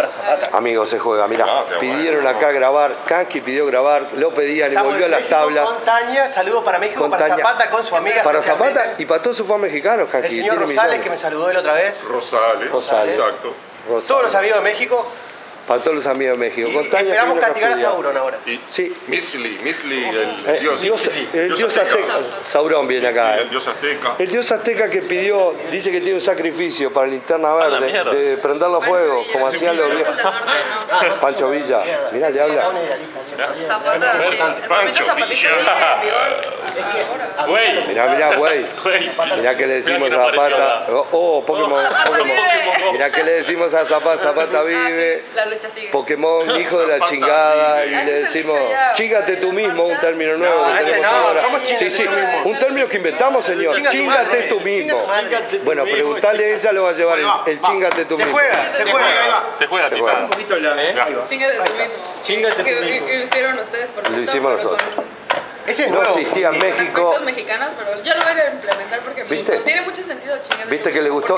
para Zapata. Amigo, se juega, mirá. Claro, pidieron acá grabar, Kamsky pidió grabar, lo pedía, le volvió a las tablas. Con Tania, saludos para México, para Tania. Zapata, con su amiga. Para Zapata y para todos sus fans mexicanos, Kamsky. El señor Rosales, millones, que me saludó él otra vez. Rosales. Exacto. Rosales. Todos los amigos de México. Para todos los amigos de México. Con Tania, esperamos castigar a Saurón ahora. Y, sí. Misli, el dios azteca. Saurón viene acá. El dios azteca. El dios azteca que pidió, dice que tiene un sacrificio para Linterna Verde, de prenderlo a fuego, como hacían los viejos. Pancho Villa. Mirá, le habla. Pancho Villa. Güey. Mirá, güey. Mirá que le decimos a Zapata. Oh, Pokémon. Mirá que le decimos a Zapata. Zapata vive. La lucha sigue. Pokémon, hijo de la chingada. Y le decimos, chíngate tú mismo, un término nuevo que tenemos ahora. Sí, sí, un término que inventamos, señor. Chíngate tú mismo. Bueno, preguntale, ella lo va a llevar el chíngate tú mismo. Se juega, Titán. Chíngate tú mismo. Chíngate tú mismo. ¿Qué hicieron ustedes? Lo hicimos nosotros. No existía en México. Pero yo lo voy a implementar porque tiene mucho sentido. ¿Viste que le gustó?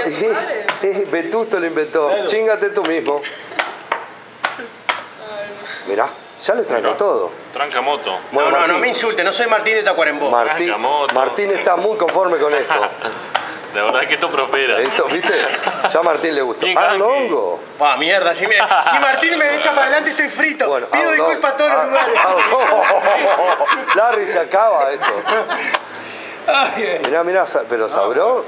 Vetusto lo inventó. Chíngate tú mismo. Mirá, ya le tranca todo. Trancamoto. Bueno, no me insulte, no soy Martín de Tacuarembó. Martín está muy conforme con esto. La verdad es que esto prospera. Esto, ¿viste? Ya a Martín le gustó. ¡Ah, no, hongo! ¡Ah, mierda! Si Martín me echa para adelante, estoy frito. Bueno, pido disculpas a todos los lugares. Larry, se acaba esto. Mirá, pero Saurón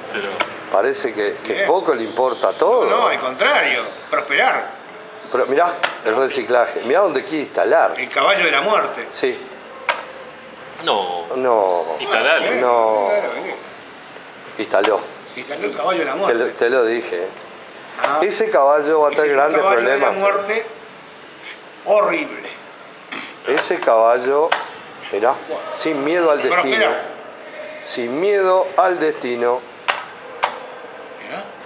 parece que poco le importa a todo. No, al contrario, prosperar. Pero mirá el reciclaje, mirá donde quiere instalar. El caballo de la muerte. Sí. No. Instalar. No. Instaló el caballo de la muerte. Te lo dije. Ah. Ese caballo va a tener grandes problemas. El caballo de la muerte, horrible. Ese caballo, mirá, sin miedo al destino. Sin miedo al destino.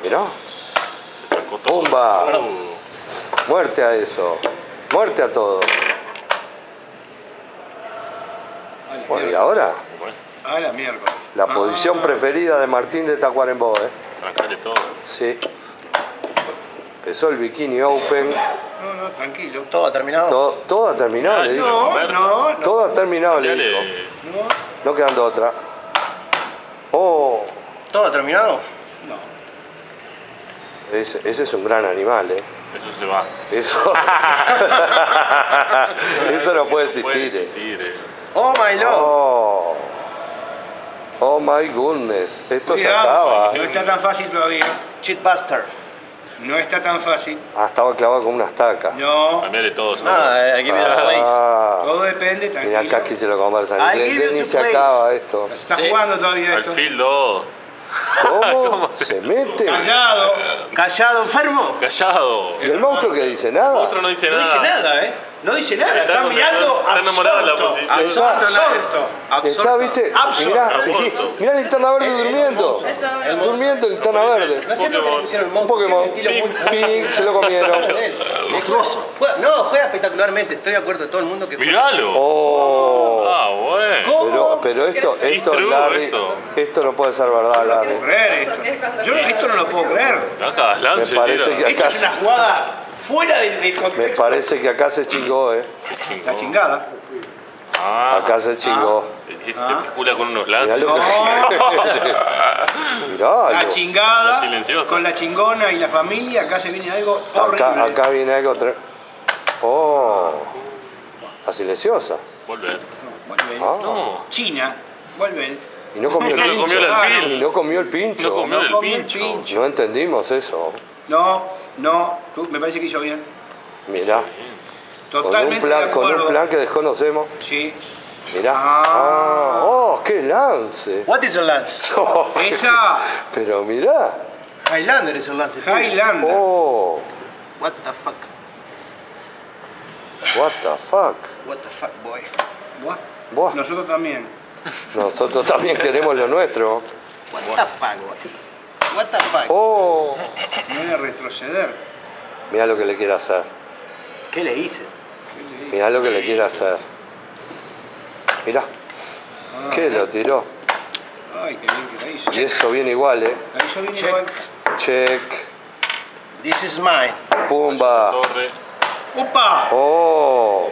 Mirá. ¡Bomba! Muerte a eso. Muerte a todo. Bueno, ¿y ahora? A la mierda. La posición preferida de Martín de Tacuarembó, ¿eh? Trancale todo. Sí. Empezó el Bikini Open. No, tranquilo. ¿Todo ha terminado? Todo ha terminado, le dijo. No. Todo ha terminado, le dijo. No quedando otra. Oh. ¿Todo ha terminado? No. Ese es un gran animal, ¿eh? Eso se va. Eso no puede existir. Oh my lord. Oh my goodness. Esto se acaba. No está tan fácil todavía. Cheatbuster. No está tan fácil. Ah, estaba clavado con una estaca. No. Cambiarle todo. Nada, aquí viene la place. Todo depende. Mira, acá aquí se lo conversan. Ni se acaba esto. Está jugando todavía esto. Al filo. ¿Cómo se mete? Callado, enfermo. Callado. ¿Y el monstruo que dice nada? El monstruo no dice nada. No dice nada. Está mirando absorto. ¿Viste? Mirá la Linterna Verde durmiendo. Durmiendo Linterna Verde. Un Pokémon. Pink, se lo comieron. Monstruoso. No, juega espectacularmente. Estoy de acuerdo con todo el mundo que juega. Miralo. Ah, bueno. Pero esto, Larry, esto no puede ser verdad, Larry. Yo esto no lo puedo creer. Me parece que acá es una jugada fuera del contexto. Me parece que acá se chingó, ¿eh? La chingada. Acá se chingó. Se picula con unos lazos. Mirá. La chingada. Con la chingona y la familia. Acá se viene algo horrible. Acá viene algo. Oh. La silenciosa. Volver. No. China. Volver. Y no comió el pincho. Y no comió el pincho. No entendimos eso. No, me parece que hizo bien. Mirá. Totalmente con un plan que desconocemos. Sí. Mirá. ¡Qué lance! ¿What is el lance? ¡Esa! Pero mirá. Highlander es el lance. Highlander. Oh. What the fuck, boy. What? Nosotros también. Nosotros también queremos lo nuestro. What the fuck, boy. What the fuck? Oh. Me voy a retroceder. Mirá lo que le quiere hacer. ¿Qué le hice? Mirá lo que le quiere hacer. Mirá. ¿Qué lo tiró? Ay, qué bien que la hizo. Y eso viene igual, ¿eh? La hizo bien igual. Check. This is mine. Pumba. ¡Upa! ¡Oh!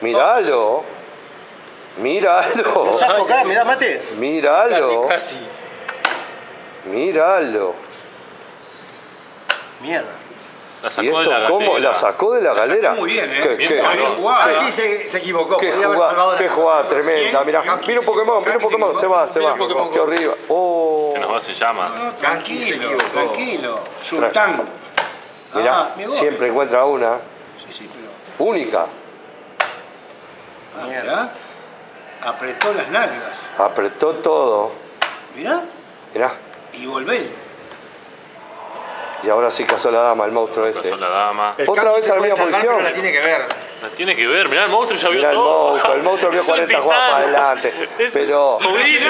¡Míralo! ¡Míralo! ¿Lo saco acá? ¿Me da mate? ¡Míralo! Casi, casi. ¡Míralo! Mierda. La sacó. ¿Y esto de la cómo? Galera. ¿La sacó de la galera? Muy bien, ¿eh? Aquí se equivocó. Qué jugada tremenda. Mirá, mira un Pokémon, mira un Pokémon. Se va, se va. Qué horrible. ¡Oh! Que nos va sin llamas. Tranquilo, tranquilo. Sultán. Mirá, siempre encuentra una. Sí, pero... única. Ah, mirá. Apretó las nalgas. Apretó todo. Mirá. Mirá. Y volvé. Y ahora sí cazó la dama, el monstruo este. Cazó la dama. Otra vez a la misma posición. La tiene que ver. La tiene que ver. Mirá, el monstruo ya vio mirá todo. El monstruo vio 40 jugadas para adelante. Pero... Houdini.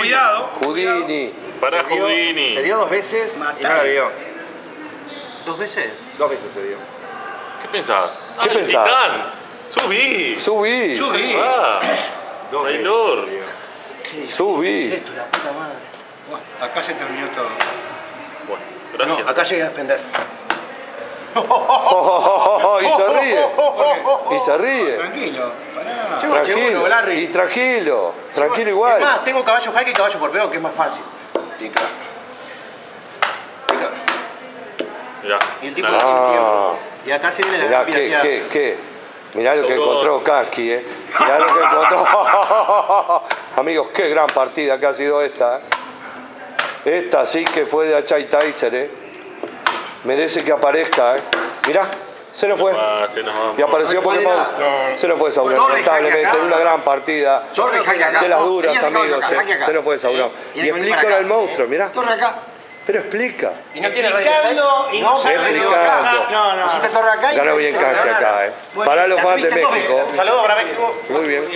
Cuidado. Houdini. Para Houdini. Se dio dos veces y no la vio. ¿Dos veces? Dos veces se dio. ¿Qué pensás? ¿Qué pensás? ¡Subí! ¡Subí! ¡Subí! Ah, ¡dos veces se dio! ¡Subí! ¿Qué es esto, la puta madre? Bueno, acá se terminó todo. Bueno, gracias. No, acá llegué a defender. ¡Y se ríe! ¡Y se ríe! Tranquilo, pará. Tranquilo, y tranquilo. Tranquilo igual. Es más, tengo caballo jaque y caballo por peón, que es más fácil. Tica. Mirá, y el tipo no. Y acá se viene la mirá, ¿qué? Mirá lo que encontró Kamsky, ¿eh? Mirá lo que encontró. Amigos, qué gran partida que ha sido esta. Esta sí que fue de Achay Tizer, ¿eh? Merece que aparezca, ¿eh? Mirá, se nos fue. Y apareció Pokémon. Se nos fue Saurón, lamentablemente. Una gran partida. De las duras, amigos. Se nos fue Saurón. Y explícale al monstruo, mirá. Torre acá. Pero explica. Y no tiene radio 6. Y no se explicando. No. Pusiste torre acá y ganó bien Kamsky acá, eh. Bueno, para los fans de México. Saludos para México. Muy bien.